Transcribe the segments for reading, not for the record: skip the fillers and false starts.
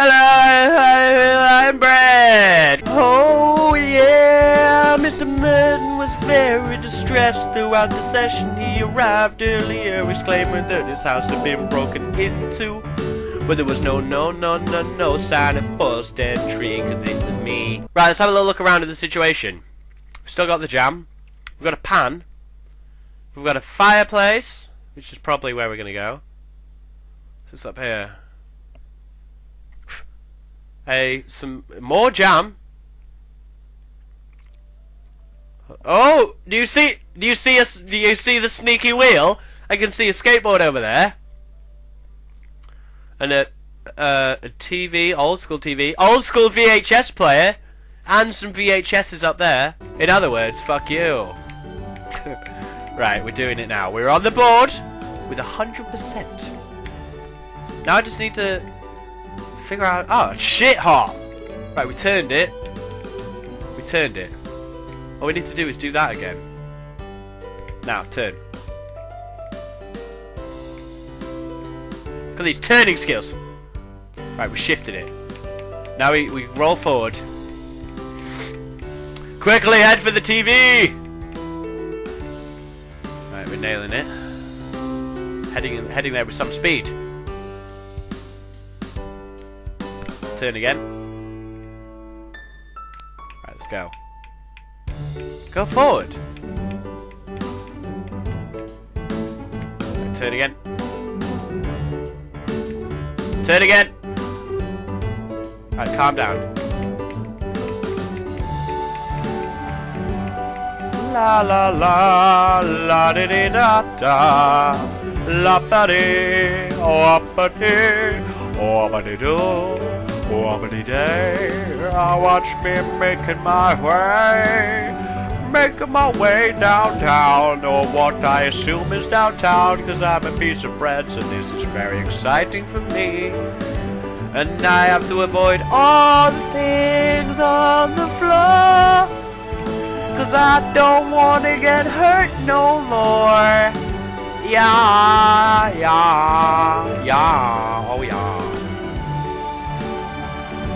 Hello, I'm Brad. Oh yeah, Mr. Merton was very distressed throughout the session. He arrived earlier, exclaiming that his house had been broken into, but there was no sign of forced entry, because it was me. Right, let's have a little look around at the situation. We've still got the jam. We've got a pan. We've got a fireplace, which is probably where we're going to go. It's up here. Some more jam. Oh, do you see the sneaky wheel? I can see a skateboard over there. And a TV, old school TV, old school VHS player, and some VHSs up there. In other words, fuck you. Right, we're doing it now. We're on the board with 100%. Now I just need to figure out... Oh, shit hot! Right, we turned it. We turned it. All we need to do is do that again. Now, turn. Look at these turning skills. Right, we shifted it. Now we roll forward. Quickly head for the TV! We're nailing it. Heading there with some speed. Turn again. Right, let's go. Go forward. Right, turn again. Turn again. Right, calm down. La la la la de de da da la ba de oh ba de oh ba de do oh ba de day. Oh, watch me making my way downtown, or what I assume is downtown, because I'm a piece of bread, so this is very exciting for me. And I have to avoid all the things on the floor, cause I don't want to get hurt no more. Yeah, yeah, yeah, oh yeah.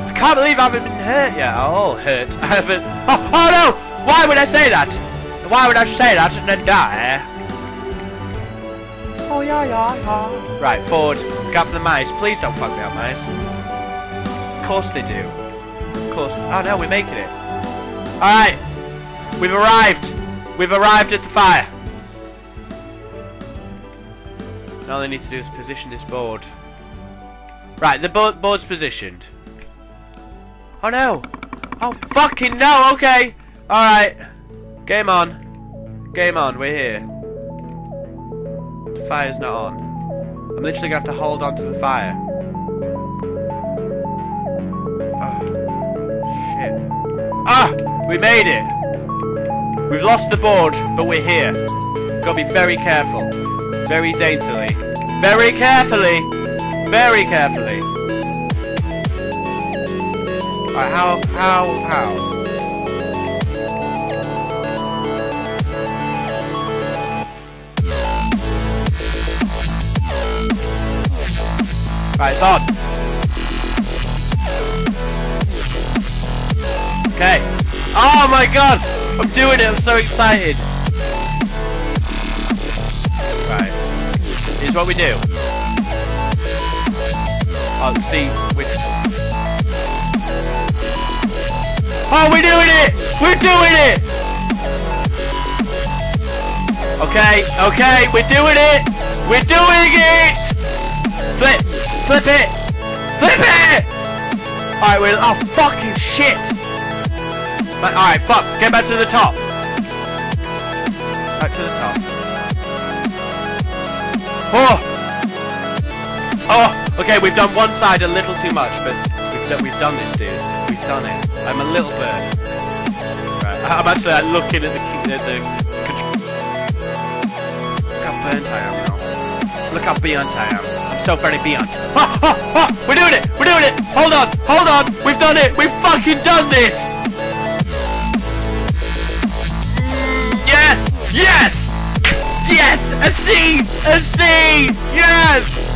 I can't believe I haven't been hurt yet. Oh, hurt. I haven't. Oh, oh no! Why would I say that? Why would I say that and then die? Oh yeah, yeah, yeah. Right, forward. Look out for the mice. Please don't fuck me up, mice. Of course they do. Of course. Oh no, we're making it. Alright. We've arrived! We've arrived at the fire! Now all they need to do is position this board. Right, the board's positioned. Oh no! Oh fucking no! Okay! Alright. Game on. Game on, we're here. The fire's not on. I'm literally gonna have to hold on to the fire. Oh, shit. Ah! We made it! We've lost the board, but we're here. Gotta be very careful. Very daintily. Very carefully! Very carefully. Alright, how? Right, it's on. Okay. Oh my god! I'm doing it, I'm so excited! Right. Here's what we do. Oh, see, we... Oh, we're doing it! We're doing it! Okay, okay, we're doing it! We're doing it! Flip! Flip it! Flip it! Alright, we're... Oh, fucking shit! Alright, fuck, get back to the top. Back to the top. Oh! Oh! Okay, we've done one side a little too much, but we've done this, dudes. We've done it. I'm a little bird. Right, I'm actually looking at the control. Look how burnt I am now. Look how beyond I am. I'm so very beyond. Oh, oh, oh! We're doing it! We're doing it! Hold on! Hold on! We've done it! We've fucking done this! Yes! Yes! A C! A C! Yes!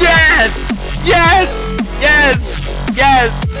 Yes! Yes! Yes! Yes!